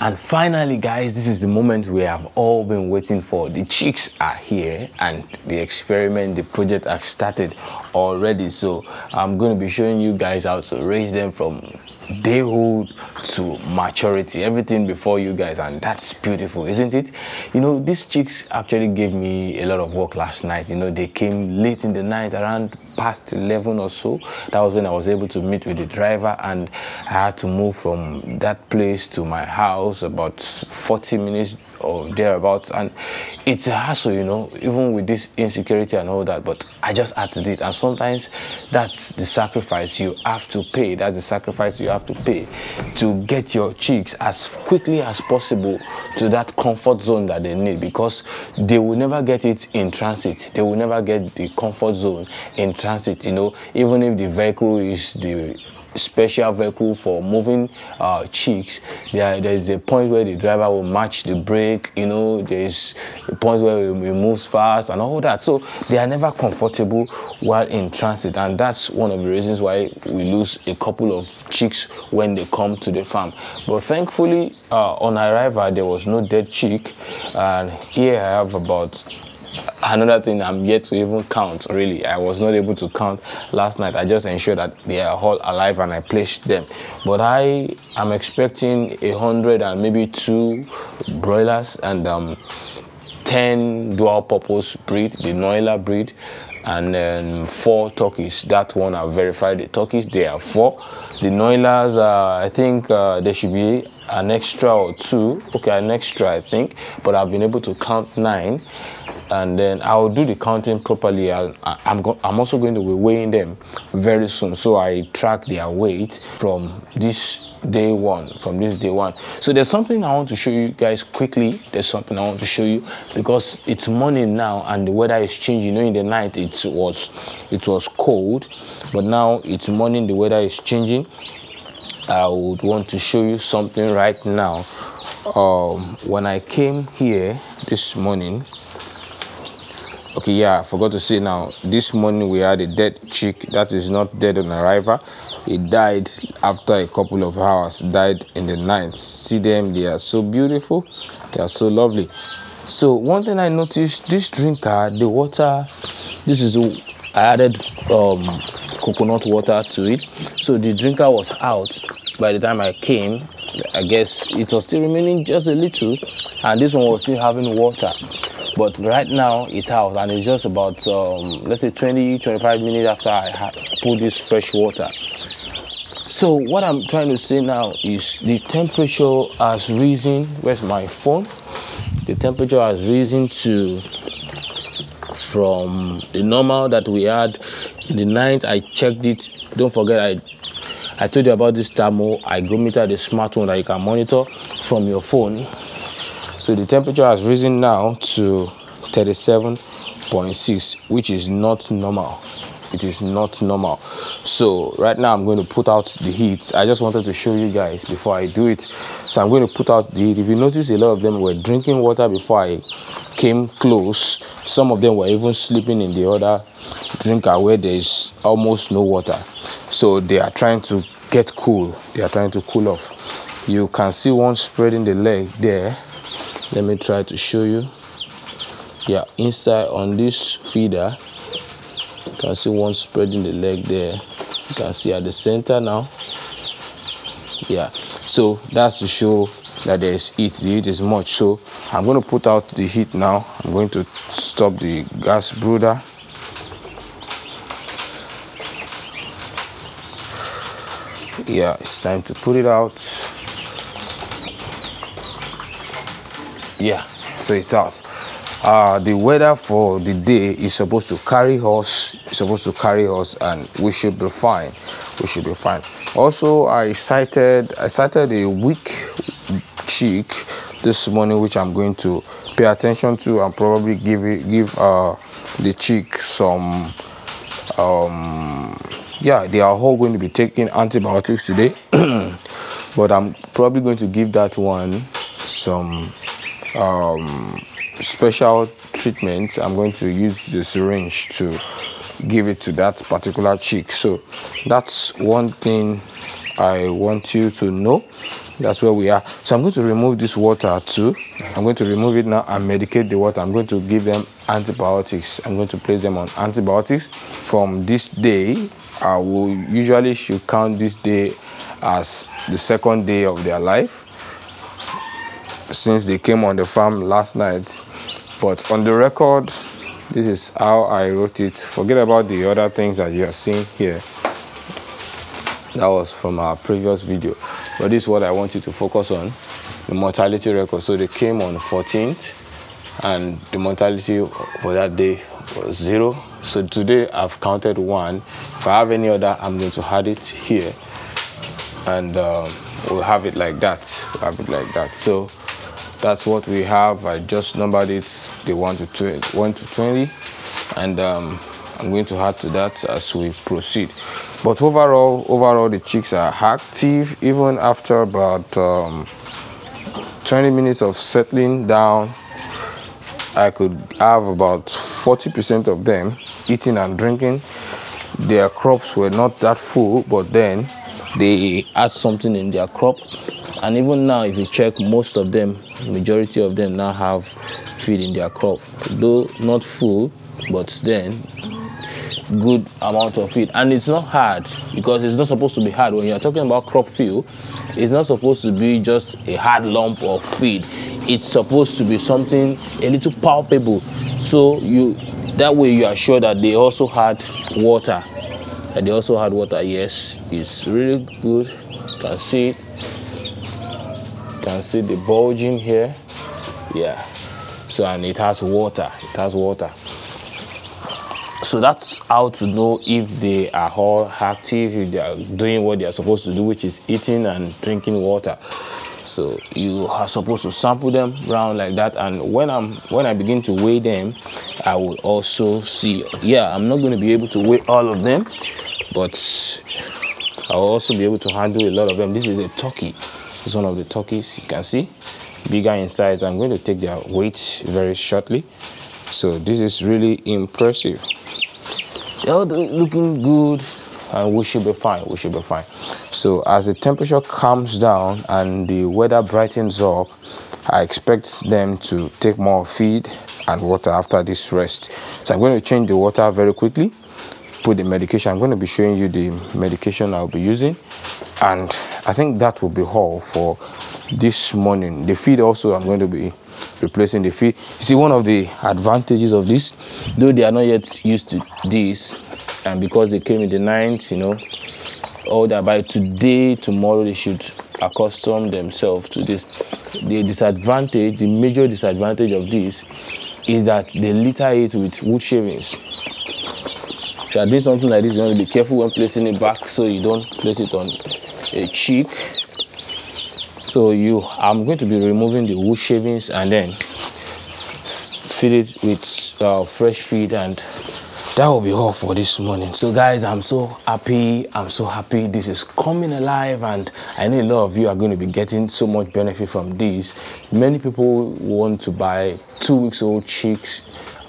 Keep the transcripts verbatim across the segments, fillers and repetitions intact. And finally, guys, this is the moment we have all been waiting for. The chicks are here and the experiment, the project has started already. So I'm going to be showing you guys how to raise them from dayhood to maturity, everything before you guys, and that's beautiful, isn't it? You know, these chicks actually gave me a lot of work last night. You know, they came late in the night, around past eleven or so. That was when I was able to meet with the driver, and I had to move from that place to my house about forty minutes or thereabouts, and it's a hassle, you know, even with this insecurity and all that, but I just had to do it. And sometimes that's the sacrifice you have to pay. That's the sacrifice you have to pay to get your chicks as quickly as possible to that comfort zone that they need, because they will never get it in transit. They will never get the comfort zone in transit, you know, even if the vehicle is the special vehicle for moving uh, chicks. There, there's a point where the driver will match the brake, you know, there's a point where it moves fast and all that. So they are never comfortable while in transit, and that's one of the reasons why we lose a couple of chicks when they come to the farm. But thankfully, uh, on arrival, there was no dead chick, and here I have about another thing I'm yet to even count, really. I was not able to count last night. I just ensured that they are all alive and I placed them. But I am expecting a hundred and maybe two broilers and um, ten dual-purpose breed, the Noila breed, and then four turkeys. That one I verified the turkeys, they are four. The Noilas, uh, I think uh, there should be an extra or two. Okay, an extra, I think. But I've been able to count nine. And then I'll do the counting properly. I'll, I'm, go I'm also going to be weighing them very soon. So I track their weight from this day one, from this day one. So there's something I want to show you guys quickly. There's something I want to show you because it's morning now and the weather is changing. You know, in the night it was, it was cold, but now it's morning, the weather is changing. I would want to show you something right now. Um, when I came here this morning, okay, yeah, I forgot to say now, this morning we had a dead chick that is not dead on arrival. It died after a couple of hours, died in the night. See them, they are so beautiful, they are so lovely. So one thing I noticed, this drinker, the water, this is the, I added um, coconut water to it. So the drinker was out by the time I came. I guess it was still remaining just a little, and this one was still having water. But right now it's out, and it's just about um, let's say twenty to twenty-five minutes after I had put this fresh water. So what I'm trying to say now is the temperature has risen. Where's my phone? The temperature has risen to from the normal that we had in the night. I checked it. Don't forget, I I told you about this thermo hygrometer, the smart one that you can monitor from your phone. So the temperature has risen now to thirty-seven point six, which is not normal. It is not normal. So right now I'm going to put out the heat. I just wanted to show you guys before I do it. So I'm going to put out the heat. If you notice, a lot of them were drinking water before I came close. Some of them were even sleeping in the other drinker where there is almost no water. So they are trying to get cool. They are trying to cool off. You can see one spreading the leg there. Let me try to show you. Yeah, inside on this feeder, you can see one spreading the leg there. You can see at the center now. Yeah, so that's to show that there is heat. The heat is much. So I'm going to put out the heat now. I'm going to stop the gas brooder. Yeah, it's time to put it out. Yeah, so it's out. Uh, the weather for the day is supposed to carry us, it's supposed to carry us, and we should be fine. We should be fine. Also, I sighted, I sighted a weak chick this morning, which I'm going to pay attention to and probably give it, give uh, the chick some. Um, yeah, they are all going to be taking antibiotics today, but I'm probably going to give that one some. Um, special treatment. I'm going to use the syringe to give it to that particular chick. So that's one thing I want you to know. That's where we are. So I'm going to remove this water too. I'm going to remove it now and medicate the water. I'm going to give them antibiotics. I'm going to place them on antibiotics. From this day, I will usually should count this day as the second day of their life, since they came on the farm last night. But on the record, this is how I wrote it. Forget about the other things that you are seeing here. That was from our previous video, but this is what I want you to focus on, the mortality record. So they came on the fourteenth and the mortality for that day was zero. So today I've counted one. If I have any other, I'm going to add it here, and um, we'll have it like that. We'll have it like that. So that's what we have. I just numbered it the one to twenty, one to twenty, and um, I'm going to add to that as we proceed. But overall, overall the chicks are active even after about um, twenty minutes of settling down. I could have about forty percent of them eating and drinking. Their crops were not that full, but then they add something in their crop. And even now, if you check, most of them, majority of them now have feed in their crop, though not full, but then good amount of feed. And it's not hard, because it's not supposed to be hard. When you're talking about crop field, it's not supposed to be just a hard lump of feed. It's supposed to be something a little palpable, so you that way you are sure that they also had water. And they also had water. Yes, it's really good. You can see, you can see the bulging here. Yeah. So, and it has water. It has water. So that's how to know if they are all active, if they are doing what they are supposed to do, which is eating and drinking water. So you are supposed to sample them round like that. And when I'm when I begin to weigh them, I will also see. Yeah, I'm not going to be able to weigh all of them, but I'll also be able to handle a lot of them. This is a turkey. This is one of the turkeys. You can see, bigger in size. I'm going to take their weight very shortly. So this is really impressive. They're looking good, and we should be fine. We should be fine. So as the temperature calms down and the weather brightens up, I expect them to take more feed and water after this rest. So I'm going to change the water very quickly, put the medication. I'm going to be showing you the medication I'll be using, and I think that will be all for this morning. The feed also, I'm going to be replacing the feed. You see, one of the advantages of this, though they are not yet used to this, and because they came in the ninth, you know, all that by today, tomorrow, they should accustom themselves to this. The disadvantage, the major disadvantage of this is that they litter it with wood shavings. If you are doing something like this, you want to be careful when placing it back, so you don't place it on a cheek. So you, I'm going to be removing the wood shavings and then feed it with uh, fresh feed, and that will be all for this morning. So guys, I'm so happy. I'm so happy. This is coming alive, and I know a lot of you are going to be getting so much benefit from this. Many people want to buy two weeks old chicks,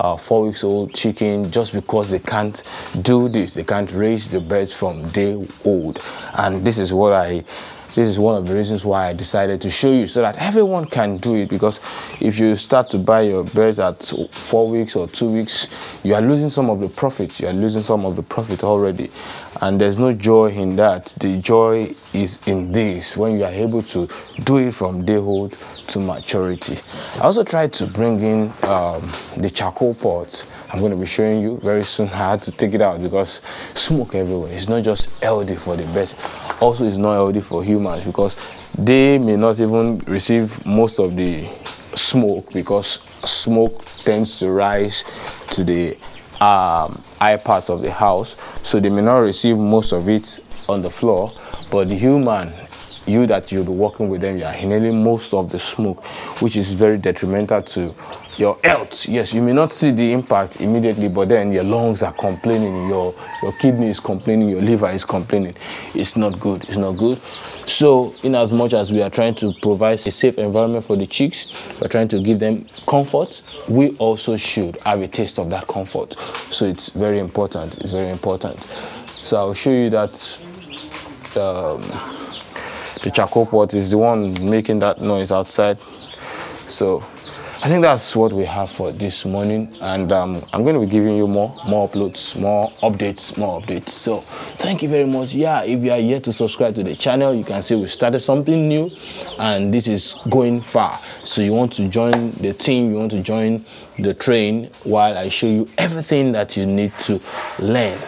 Uh, four weeks old chicken, just because they can't do this. They can't raise the birds from day old. And this is what I this is one of the reasons why I decided to show you, so that everyone can do it. Because if you start to buy your birds at four weeks or two weeks, you are losing some of the profit. You are losing some of the profit already, and there's no joy in that. The joy is in this, when you are able to do it from day old to maturity. I also tried to bring in um, the charcoal pot. I'm going to be showing you very soon how to take it out, because smoke everywhere. It's not just healthy for the birds, also it's not healthy for humans, because they may not even receive most of the smoke, because smoke tends to rise to the um, high parts of the house, so they may not receive most of it on the floor. But the human, you that you'll be working with them, you are inhaling most of the smoke, which is very detrimental to your health. Yes, you may not see the impact immediately, but then your lungs are complaining, your your kidney is complaining, your liver is complaining. It's not good. It's not good. So in as much as we are trying to provide a safe environment for the chicks, we're trying to give them comfort, we also should have a taste of that comfort. So it's very important. It's very important. So I'll show you that um, The charcoal pot is the one making that noise outside. So I think that's what we have for this morning, and um, I'm going to be giving you more more uploads, more updates, more updates. So thank you very much. Yeah, if you are yet to subscribe to the channel, you can see we started something new, and this is going far. So you want to join the team, you want to join the train while I show you everything that you need to learn.